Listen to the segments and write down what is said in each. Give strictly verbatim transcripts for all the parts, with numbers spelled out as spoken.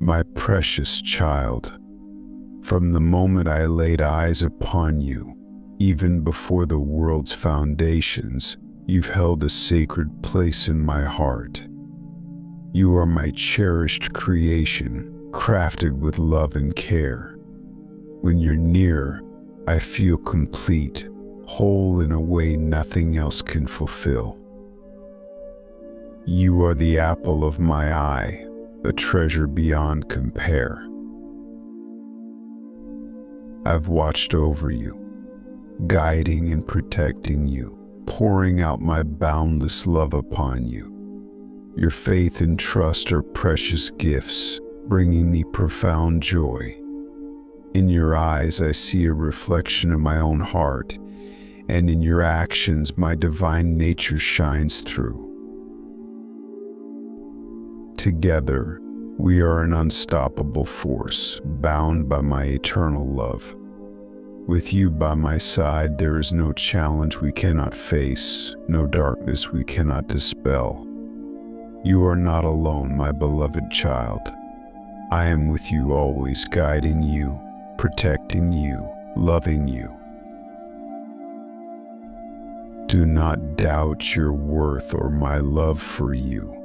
my precious child, from the moment I laid eyes upon you, even before the world's foundations, you've held a sacred place in my heart. You are my cherished creation, crafted with love and care. When you're near, I feel complete, whole in a way nothing else can fulfill. You are the apple of my eye, a treasure beyond compare. I've watched over you, guiding and protecting you, pouring out my boundless love upon you. Your faith and trust are precious gifts, bringing me profound joy. In your eyes, I see a reflection of my own heart, and in your actions, my divine nature shines through. Together, we are an unstoppable force, bound by my eternal love. With you by my side, there is no challenge we cannot face, no darkness we cannot dispel. You are not alone, my beloved child. I am with you always, guiding you, protecting you, loving you. Do not doubt your worth or my love for you.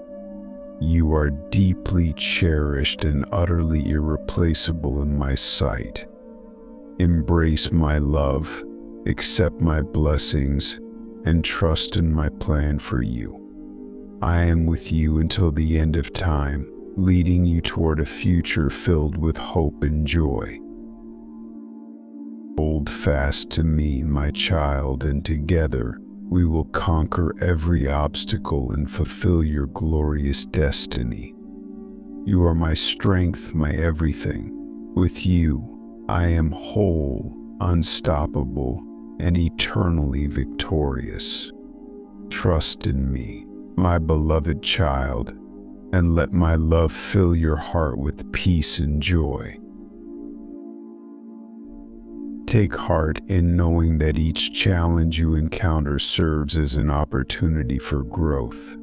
You are deeply cherished and utterly irreplaceable in my sight. Embrace my love, accept my blessings, and trust in my plan for you. I am with you until the end of time, leading you toward a future filled with hope and joy. Hold fast to me, my child, and together, we will conquer every obstacle and fulfill your glorious destiny. You are my strength, my everything. With you, I am whole, unstoppable, and eternally victorious. Trust in me, my beloved child, and let my love fill your heart with peace and joy. Take heart in knowing that each challenge you encounter serves as an opportunity for growth.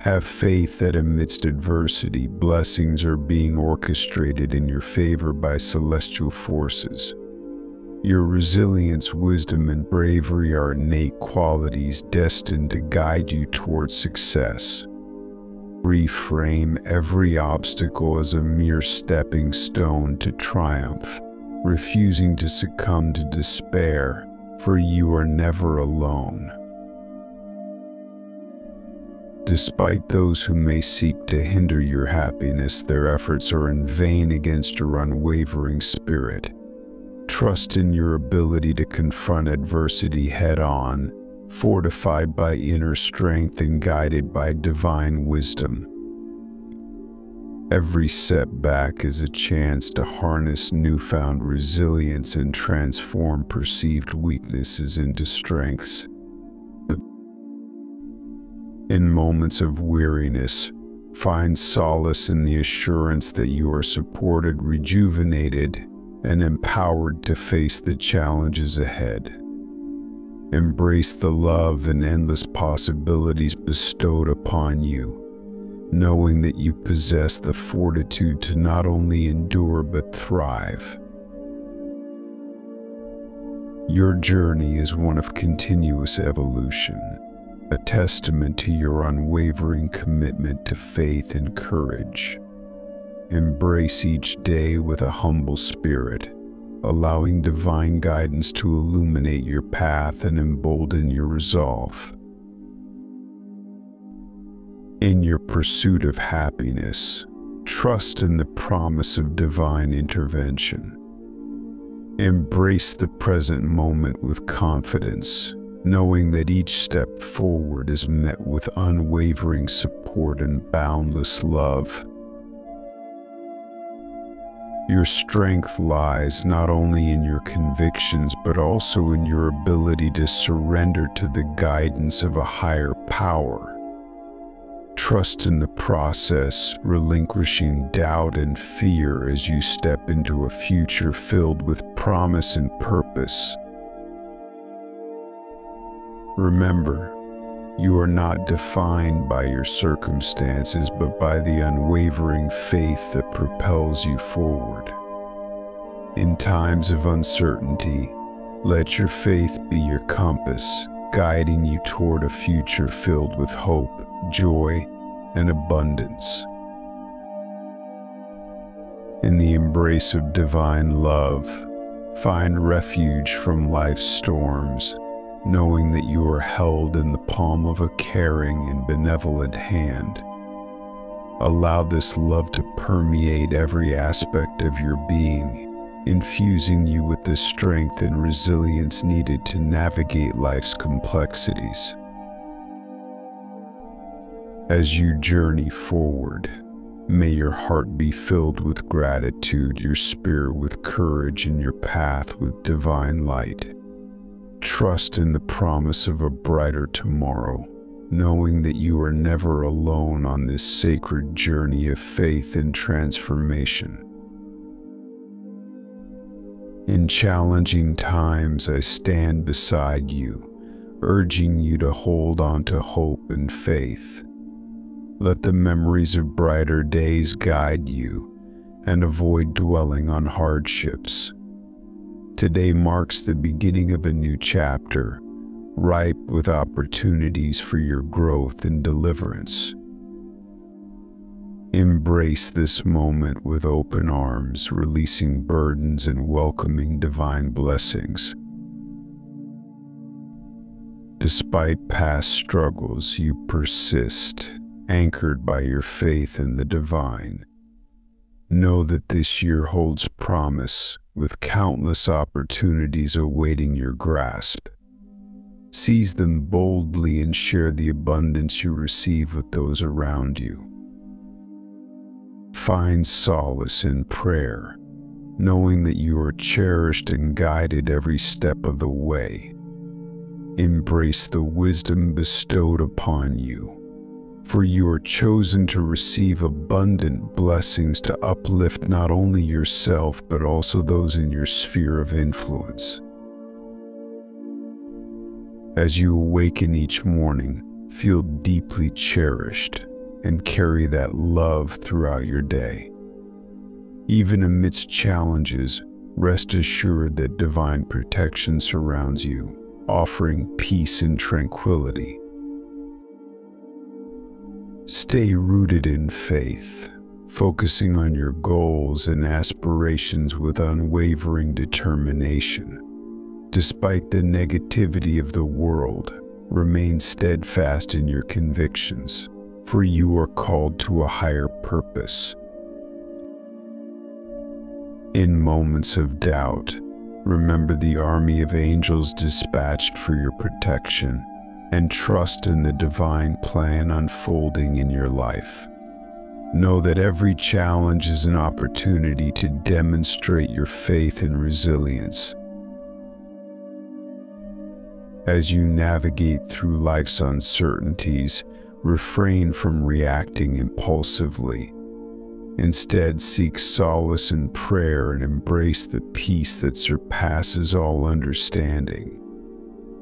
Have faith that amidst adversity, blessings are being orchestrated in your favor by celestial forces. Your resilience, wisdom, and bravery are innate qualities destined to guide you toward success. Reframe every obstacle as a mere stepping stone to triumph, refusing to succumb to despair, for you are never alone. Despite those who may seek to hinder your happiness, their efforts are in vain against your unwavering spirit. Trust in your ability to confront adversity head-on, fortified by inner strength and guided by divine wisdom. Every setback is a chance to harness newfound resilience and transform perceived weaknesses into strengths. In moments of weariness, find solace in the assurance that you are supported, rejuvenated, and empowered to face the challenges ahead. Embrace the love and endless possibilities bestowed upon you, knowing that you possess the fortitude to not only endure but thrive. Your journey is one of continuous evolution, a testament to your unwavering commitment to faith and courage. Embrace each day with a humble spirit, allowing divine guidance to illuminate your path and embolden your resolve. In your pursuit of happiness, trust in the promise of divine intervention. Embrace the present moment with confidence, knowing that each step forward is met with unwavering support and boundless love. Your strength lies not only in your convictions but also in your ability to surrender to the guidance of a higher power. Trust in the process, relinquishing doubt and fear as you step into a future filled with promise and purpose. Remember, You are not defined by your circumstances, but by the unwavering faith that propels you forward. In times of uncertainty, let your faith be your compass, guiding you toward a future filled with hope, joy, and abundance. In the embrace of divine love, find refuge from life's storms, knowing that you are held in the palm of a caring and benevolent hand. Allow this love to permeate every aspect of your being, infusing you with the strength and resilience needed to navigate life's complexities. As you journey forward, may your heart be filled with gratitude, your spirit with courage, and your path with divine light. Trust in the promise of a brighter tomorrow, knowing that you are never alone on this sacred journey of faith and transformation. In challenging times, I stand beside you, urging you to hold on to hope and faith. Let the memories of brighter days guide you, and avoid dwelling on hardships. Today marks the beginning of a new chapter, ripe with opportunities for your growth and deliverance. Embrace this moment with open arms, releasing burdens and welcoming divine blessings. Despite past struggles, you persist, anchored by your faith in the divine. Know that this year holds promise, with countless opportunities awaiting your grasp. Seize them boldly and share the abundance you receive with those around you. Find solace in prayer, knowing that you are cherished and guided every step of the way. Embrace the wisdom bestowed upon you, for you are chosen to receive abundant blessings to uplift not only yourself but also those in your sphere of influence. As you awaken each morning, feel deeply cherished and carry that love throughout your day. Even amidst challenges, rest assured that divine protection surrounds you, offering peace and tranquility. Stay rooted in faith, focusing on your goals and aspirations with unwavering determination. Despite the negativity of the world, remain steadfast in your convictions, for you are called to a higher purpose. In moments of doubt, remember the army of angels dispatched for your protection, and trust in the divine plan unfolding in your life. Know that every challenge is an opportunity to demonstrate your faith and resilience. As you navigate through life's uncertainties, refrain from reacting impulsively. Instead, seek solace in prayer and embrace the peace that surpasses all understanding.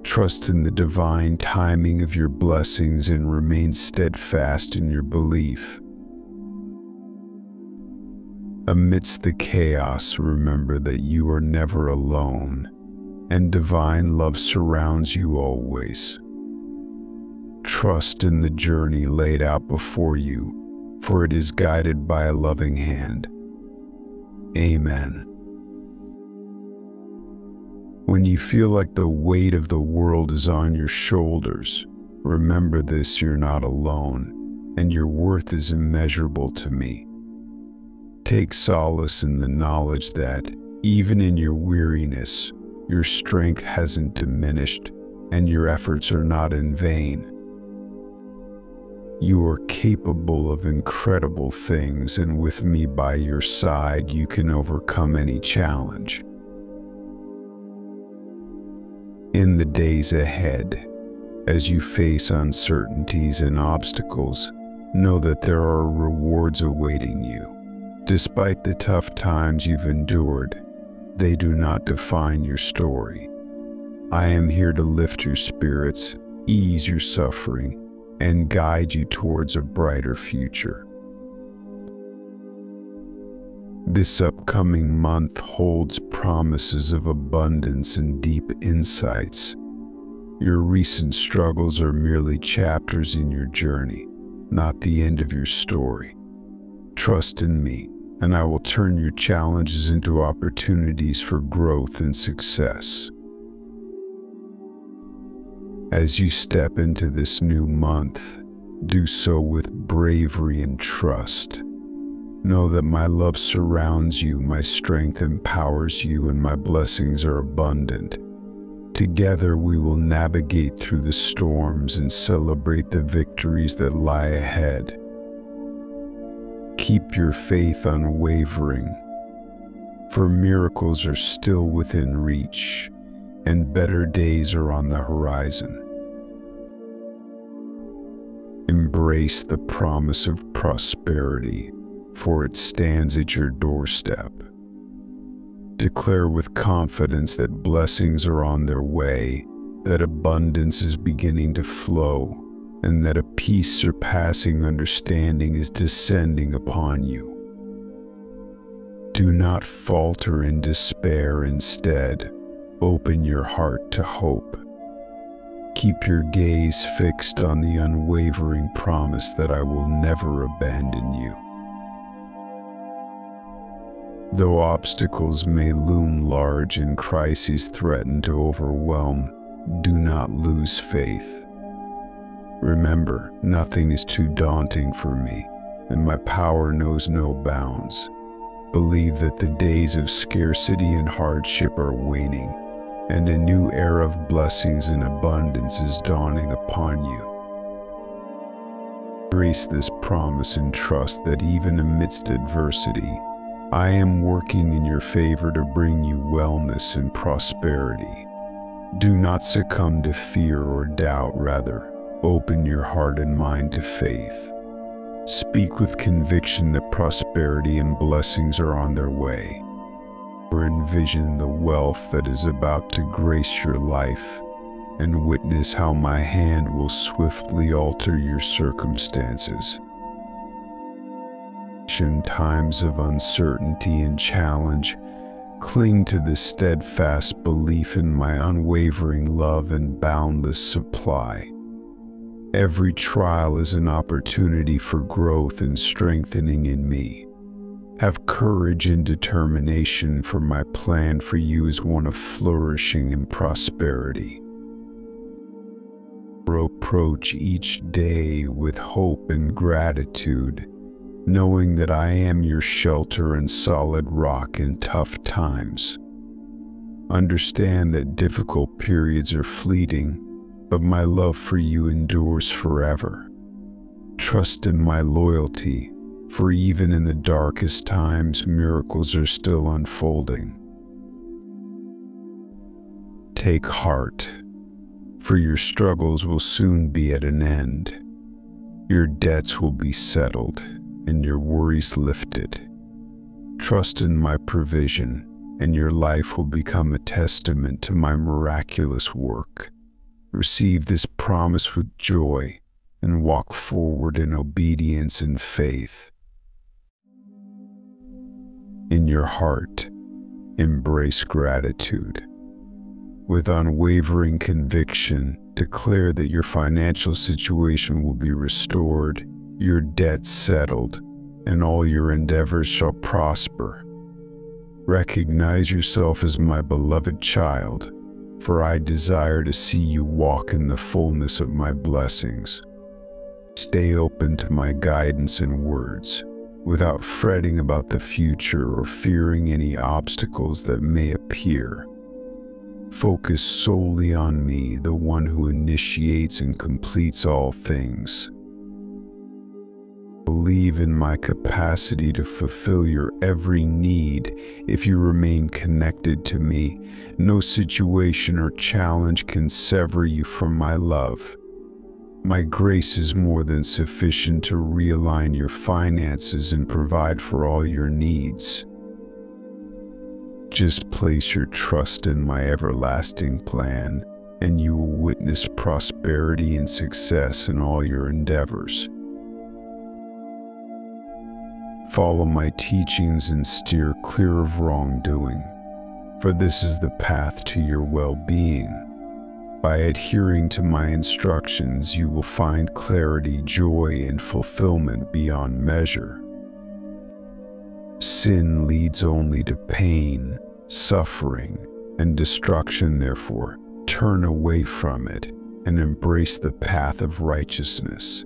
Trust in the divine timing of your blessings and remain steadfast in your belief. Amidst the chaos, remember that you are never alone, and divine love surrounds you always. Trust in the journey laid out before you, for it is guided by a loving hand. Amen. When you feel like the weight of the world is on your shoulders, remember this: you're not alone, and your worth is immeasurable to me. Take solace in the knowledge that, even in your weariness, your strength hasn't diminished, and your efforts are not in vain. You are capable of incredible things, and with me by your side, you can overcome any challenge. In the days ahead, as you face uncertainties and obstacles, know that there are rewards awaiting you. Despite the tough times you've endured, they do not define your story. I am here to lift your spirits, ease your suffering, and guide you towards a brighter future. This upcoming month holds promises of abundance and deep insights. Your recent struggles are merely chapters in your journey, not the end of your story. Trust in me, and I will turn your challenges into opportunities for growth and success. As you step into this new month, do so with bravery and trust. Know that my love surrounds you, my strength empowers you, and my blessings are abundant. Together we will navigate through the storms and celebrate the victories that lie ahead. Keep your faith unwavering, for miracles are still within reach, and better days are on the horizon. Embrace the promise of prosperity, for it stands at your doorstep. Declare with confidence that blessings are on their way, that abundance is beginning to flow, and that a peace surpassing understanding is descending upon you. Do not falter in despair. Instead, open your heart to hope. Keep your gaze fixed on the unwavering promise that I will never abandon you. Though obstacles may loom large and crises threaten to overwhelm, do not lose faith. Remember, nothing is too daunting for me, and my power knows no bounds. Believe that the days of scarcity and hardship are waning, and a new era of blessings and abundance is dawning upon you. Embrace this promise and trust that even amidst adversity, I am working in your favor to bring you wellness and prosperity. Do not succumb to fear or doubt. Rather, open your heart and mind to faith. Speak with conviction that prosperity and blessings are on their way. Or envision the wealth that is about to grace your life, and witness how my hand will swiftly alter your circumstances. In times of uncertainty and challenge, cling to the steadfast belief in my unwavering love and boundless supply. Every trial is an opportunity for growth and strengthening in me. Have courage and determination, for my plan for you is one of flourishing and prosperity. Approach each day with hope and gratitude, knowing that I am your shelter and solid rock in tough times. Understand that difficult periods are fleeting, but my love for you endures forever. Trust in my loyalty, for even in the darkest times, miracles are still unfolding. Take heart, for your struggles will soon be at an end. Your debts will be settled, and your worries lifted. Trust in my provision, and your life will become a testament to my miraculous work. Receive this promise with joy, and walk forward in obedience and faith. In your heart, embrace gratitude. With unwavering conviction, declare that your financial situation will be restored, your debts settled, and all your endeavors shall prosper. Recognize yourself as my beloved child, for I desire to see you walk in the fullness of my blessings. Stay open to my guidance and words, without fretting about the future or fearing any obstacles that may appear. Focus solely on me, the one who initiates and completes all things. Believe in my capacity to fulfill your every need. If you remain connected to me, no situation or challenge can sever you from my love. My grace is more than sufficient to realign your finances and provide for all your needs. Just place your trust in my everlasting plan, and you will witness prosperity and success in all your endeavors. Follow my teachings and steer clear of wrongdoing, for this is the path to your well-being. By adhering to my instructions, you will find clarity, joy, and fulfillment beyond measure. Sin leads only to pain, suffering, and destruction. Therefore, turn away from it and embrace the path of righteousness.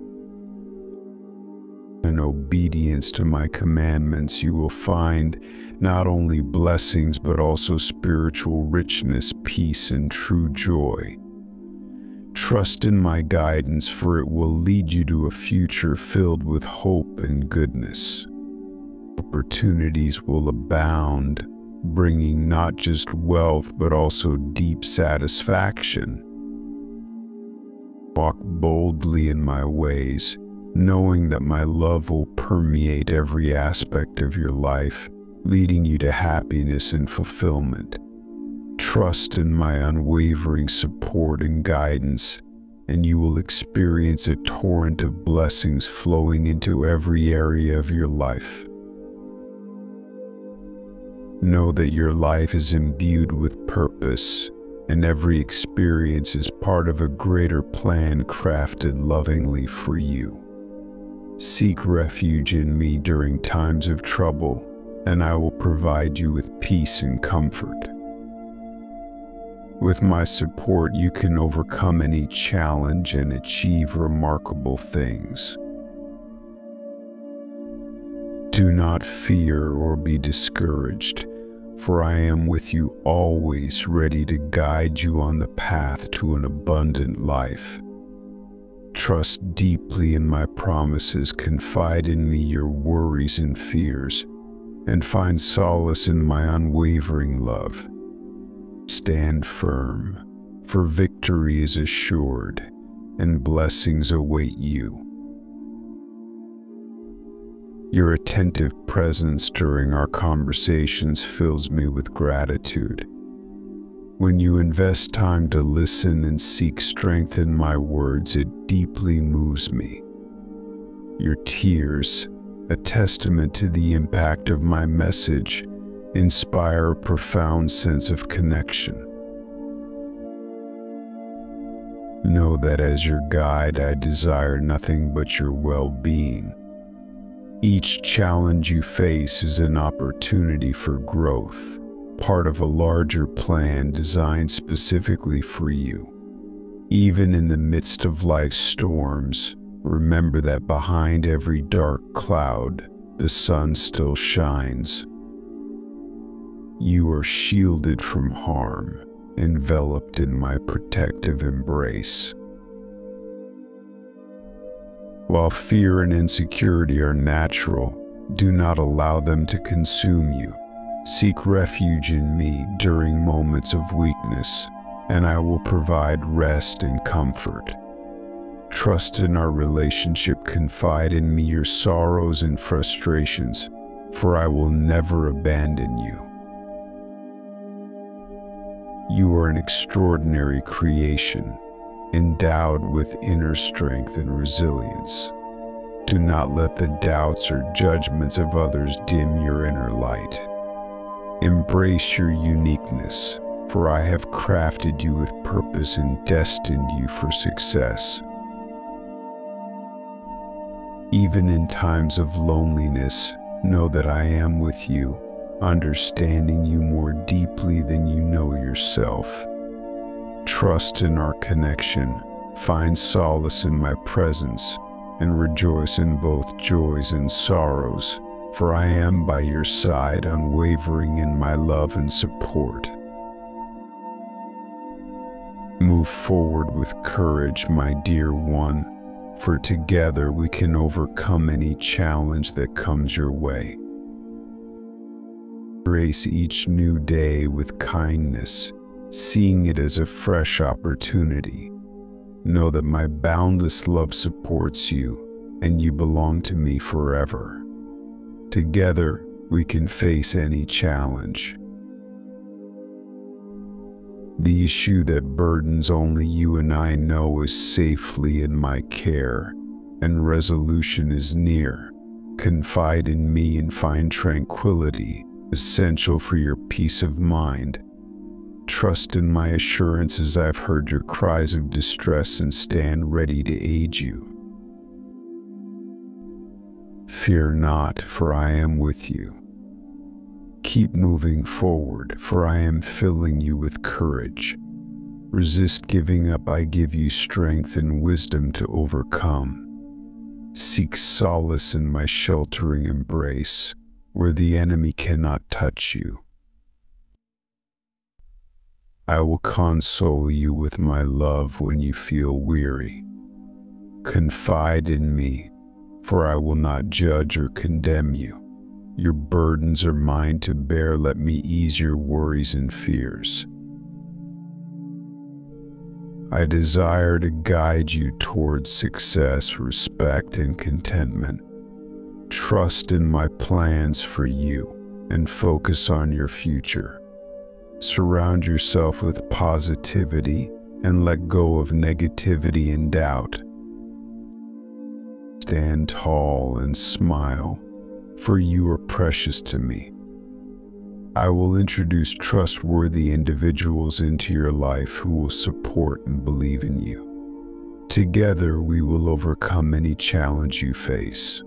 In obedience to my commandments, you will find not only blessings but also spiritual richness, peace, and true joy. Trust in my guidance, for it will lead you to a future filled with hope and goodness. Opportunities will abound, bringing not just wealth but also deep satisfaction. Walk boldly in my ways, knowing that my love will permeate every aspect of your life, leading you to happiness and fulfillment. Trust in my unwavering support and guidance, and you will experience a torrent of blessings flowing into every area of your life. Know that your life is imbued with purpose, and every experience is part of a greater plan crafted lovingly for you. Seek refuge in me during times of trouble, and I will provide you with peace and comfort. With my support, you can overcome any challenge and achieve remarkable things. Do not fear or be discouraged, for I am with you always, ready to guide you on the path to an abundant life. Trust deeply in my promises, confide in me your worries and fears, and find solace in my unwavering love. Stand firm, for victory is assured, and blessings await you. Your attentive presence during our conversations fills me with gratitude. When you invest time to listen and seek strength in my words, it deeply moves me. Your tears, a testament to the impact of my message, inspire a profound sense of connection. Know that as your guide, I desire nothing but your well-being. Each challenge you face is an opportunity for growth, part of a larger plan designed specifically for you. Even in the midst of life's storms, remember that behind every dark cloud, the sun still shines. You are shielded from harm, enveloped in my protective embrace. While fear and insecurity are natural, do not allow them to consume you. Seek refuge in me during moments of weakness, and I will provide rest and comfort. Trust in our relationship, confide in me your sorrows and frustrations, for I will never abandon you. You are an extraordinary creation, endowed with inner strength and resilience. Do not let the doubts or judgments of others dim your inner light. Embrace your uniqueness, for I have crafted you with purpose and destined you for success. Even in times of loneliness, know that I am with you, understanding you more deeply than you know yourself. Trust in our connection, find solace in my presence, and rejoice in both joys and sorrows, for I am by your side, unwavering in my love and support. Move forward with courage, my dear one, for together we can overcome any challenge that comes your way. Embrace each new day with kindness, seeing it as a fresh opportunity. Know that my boundless love supports you, and you belong to me forever. Together, we can face any challenge. The issue that burdens only you and I know is safely in my care, and resolution is near. Confide in me and find tranquility, essential for your peace of mind. Trust in my assurances. I've heard your cries of distress and stand ready to aid you. Fear not, for I am with you. Keep moving forward, for I am filling you with courage. Resist giving up. I give you strength and wisdom to overcome. Seek solace in my sheltering embrace, where the enemy cannot touch you. I will console you with my love when you feel weary. Confide in me, for I will not judge or condemn you. Your burdens are mine to bear. Let me ease your worries and fears. I desire to guide you towards success, respect, and contentment. Trust in my plans for you and focus on your future. Surround yourself with positivity and let go of negativity and doubt. Stand tall and smile, for you are precious to me. I will introduce trustworthy individuals into your life who will support and believe in you. Together we will overcome any challenge you face.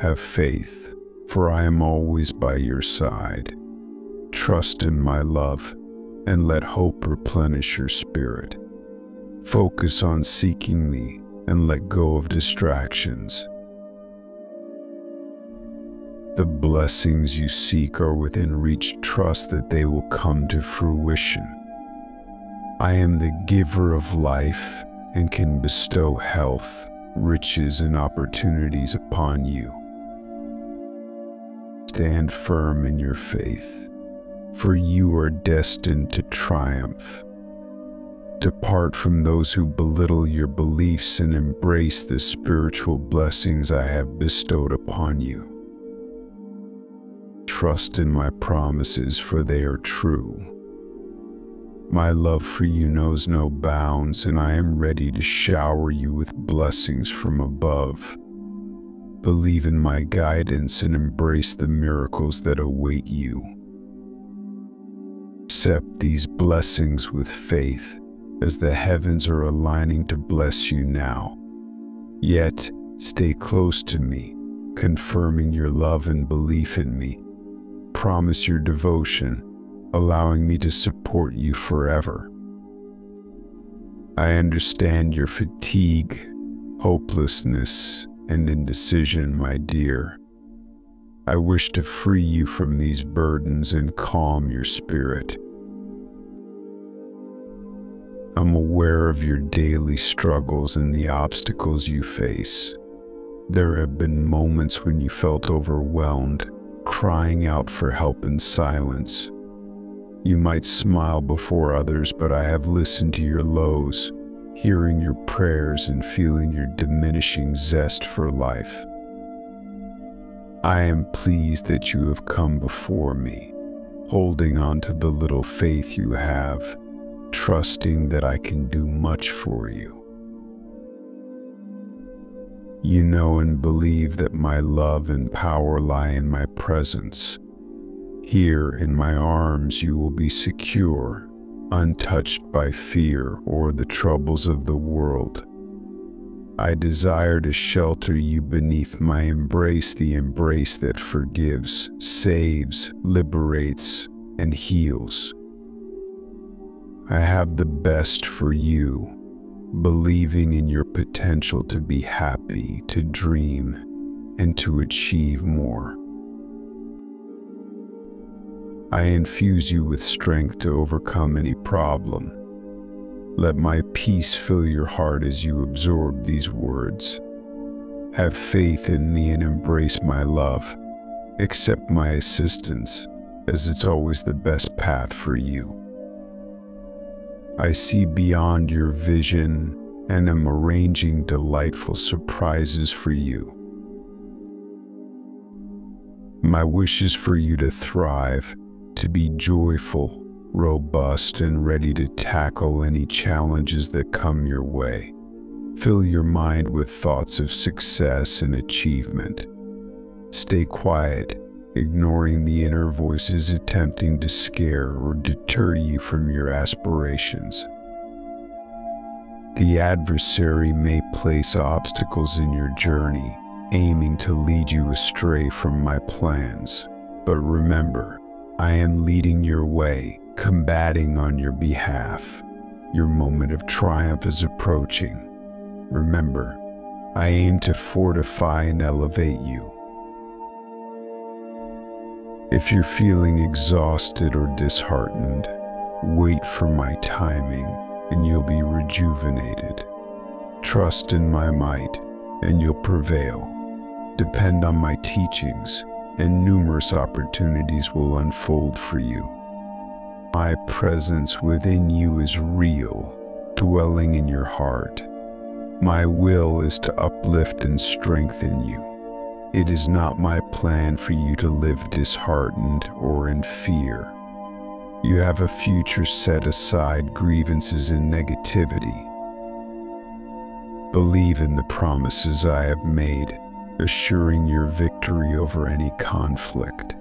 Have faith, for I am always by your side. Trust in my love, and let hope replenish your spirit. Focus on seeking me, and let go of distractions. The blessings you seek are within reach. Trust that they will come to fruition. I am the giver of life and can bestow health, riches, and opportunities upon you. Stand firm in your faith, for you are destined to triumph. Depart from those who belittle your beliefs and embrace the spiritual blessings I have bestowed upon you. Trust in my promises, for they are true. My love for you knows no bounds, and I am ready to shower you with blessings from above. Believe in my guidance and embrace the miracles that await you. Accept these blessings with faith, as the heavens are aligning to bless you now. Yet, stay close to me, confirming your love and belief in me. Promise your devotion, allowing me to support you forever. I understand your fatigue, hopelessness, and indecision, my dear. I wish to free you from these burdens and calm your spirit. I'm aware of your daily struggles and the obstacles you face. There have been moments when you felt overwhelmed, crying out for help in silence. You might smile before others, but I have listened to your lows, hearing your prayers and feeling your diminishing zest for life. I am pleased that you have come before me, holding on to the little faith you have, trusting that I can do much for you. You know and believe that my love and power lie in my presence. Here in my arms you will be secure, untouched by fear or the troubles of the world. I desire to shelter you beneath my embrace, the embrace that forgives, saves, liberates, and heals. I have the best for you, believing in your potential to be happy, to dream, and to achieve more. I infuse you with strength to overcome any problem. Let my peace fill your heart as you absorb these words. Have faith in me and embrace my love. Accept my assistance, as it's always the best path for you. I see beyond your vision and am arranging delightful surprises for you. My wish is for you to thrive, to be joyful, robust, and ready to tackle any challenges that come your way. Fill your mind with thoughts of success and achievement. Stay quiet, ignoring the inner voices attempting to scare or deter you from your aspirations. The adversary may place obstacles in your journey, aiming to lead you astray from my plans. But remember, I am leading your way, combating on your behalf. Your moment of triumph is approaching. Remember, I aim to fortify and elevate you. If you're feeling exhausted or disheartened, wait for my timing, and you'll be rejuvenated. Trust in my might, and you'll prevail. Depend on my teachings, and numerous opportunities will unfold for you. My presence within you is real, dwelling in your heart. My will is to uplift and strengthen you. It is not my plan for you to live disheartened or in fear. You have a future set aside grievances and negativity. Believe in the promises I have made, assuring your victory over any conflict.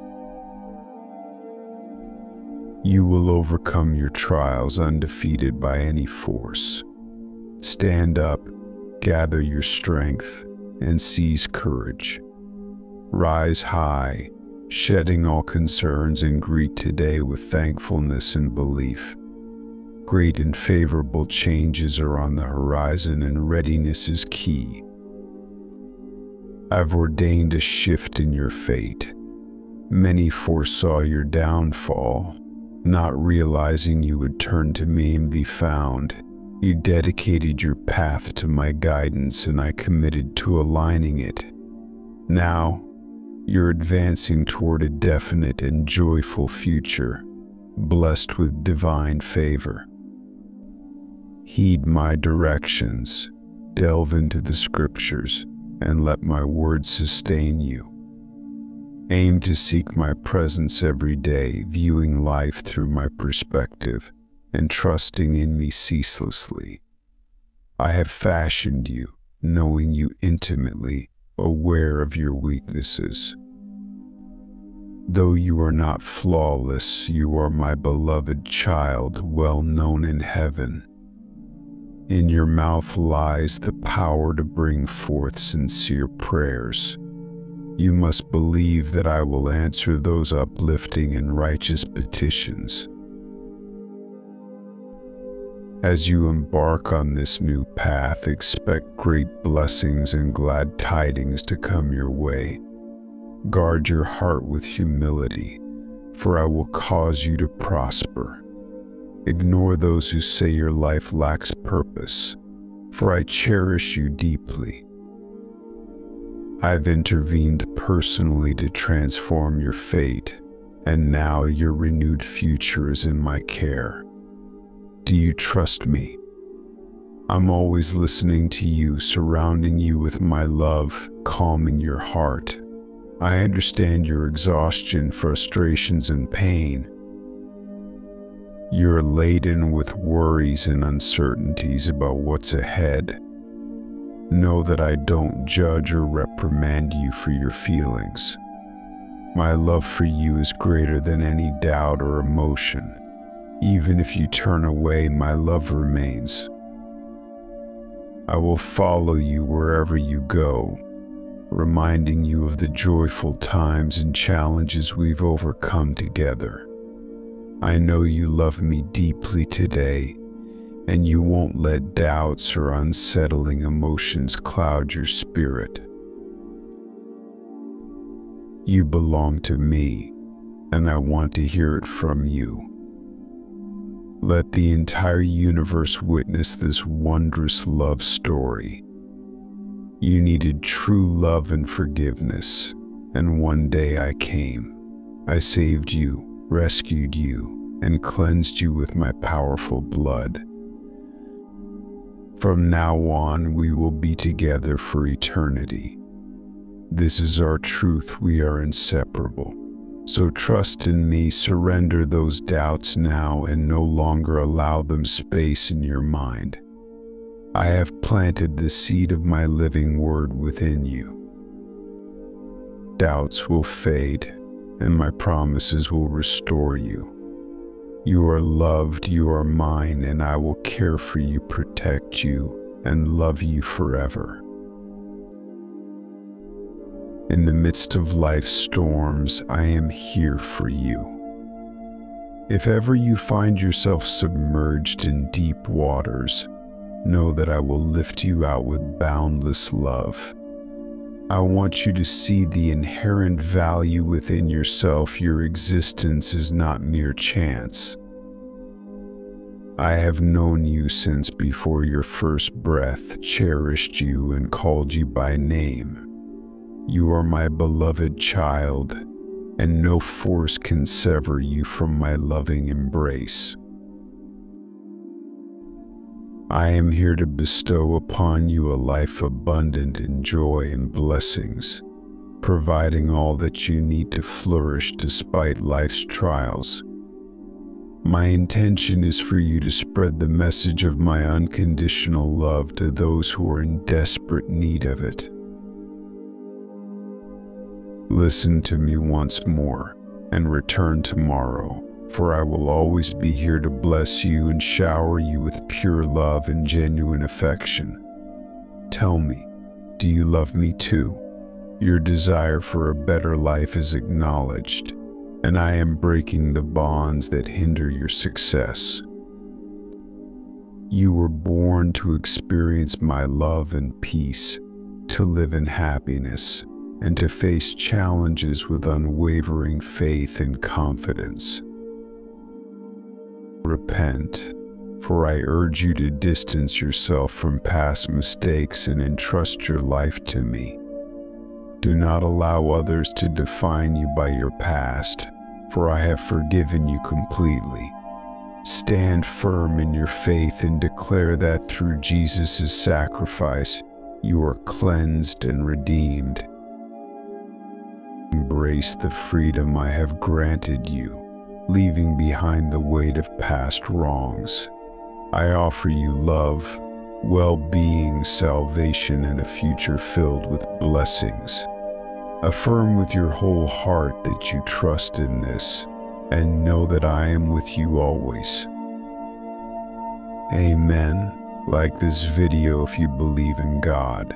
You will overcome your trials undefeated by any force. Stand up, gather your strength, and seize courage. Rise high, shedding all concerns, and greet today with thankfulness and belief. Great and favorable changes are on the horizon, and readiness is key. I've ordained a shift in your fate. Many foresaw your downfall, not realizing you would turn to me and be found. You dedicated your path to my guidance, and I committed to aligning it. Now, you're advancing toward a definite and joyful future, blessed with divine favor. Heed my directions, delve into the scriptures, and let my words sustain you. Aim to seek my presence every day, viewing life through my perspective, and trusting in me ceaselessly. I have fashioned you, knowing you intimately, aware of your weaknesses. Though you are not flawless, you are my beloved child, well known in heaven. In your mouth lies the power to bring forth sincere prayers. You must believe that I will answer those uplifting and righteous petitions. As you embark on this new path, expect great blessings and glad tidings to come your way. Guard your heart with humility, for I will cause you to prosper. Ignore those who say your life lacks purpose, for I cherish you deeply. I've intervened personally to transform your fate, and now your renewed future is in my care. Do you trust me? I'm always listening to you, surrounding you with my love, calming your heart. I understand your exhaustion, frustrations, and pain. You're laden with worries and uncertainties about what's ahead. Know that I don't judge or reprimand you for your feelings. My love for you is greater than any doubt or emotion. Even if you turn away, my love remains. I will follow you wherever you go, reminding you of the joyful times and challenges we've overcome together. I know you love me deeply today, and you won't let doubts or unsettling emotions cloud your spirit. You belong to me, and I want to hear it from you. Let the entire universe witness this wondrous love story. You needed true love and forgiveness, and one day I came. I saved you, rescued you, and cleansed you with my powerful blood. From now on, we will be together for eternity. This is our truth. We are inseparable. So trust in me, surrender those doubts now and no longer allow them space in your mind. I have planted the seed of my living word within you. Doubts will fade, and my promises will restore you. You are loved, you are mine, and I will care for you, protect you, and love you forever. In the midst of life's storms, I am here for you. If ever you find yourself submerged in deep waters, know that I will lift you out with boundless love. I want you to see the inherent value within yourself. Your existence is not mere chance. I have known you since before your first breath, cherished you, and called you by name. You are my beloved child, and no force can sever you from my loving embrace. I am here to bestow upon you a life abundant in joy and blessings, providing all that you need to flourish despite life's trials. My intention is for you to spread the message of my unconditional love to those who are in desperate need of it. Listen to me once more, and return tomorrow. For I will always be here to bless you and shower you with pure love and genuine affection. Tell me, do you love me too? Your desire for a better life is acknowledged, and I am breaking the bonds that hinder your success. You were born to experience my love and peace, to live in happiness, and to face challenges with unwavering faith and confidence. Repent, for I urge you to distance yourself from past mistakes and entrust your life to me. Do not allow others to define you by your past, for I have forgiven you completely. Stand firm in your faith and declare that through Jesus' sacrifice, you are cleansed and redeemed. Embrace the freedom I have granted you, leaving behind the weight of past wrongs. I offer you love, well-being, salvation, and a future filled with blessings. Affirm with your whole heart that you trust in this, and know that I am with you always. Amen. Like this video if you believe in God.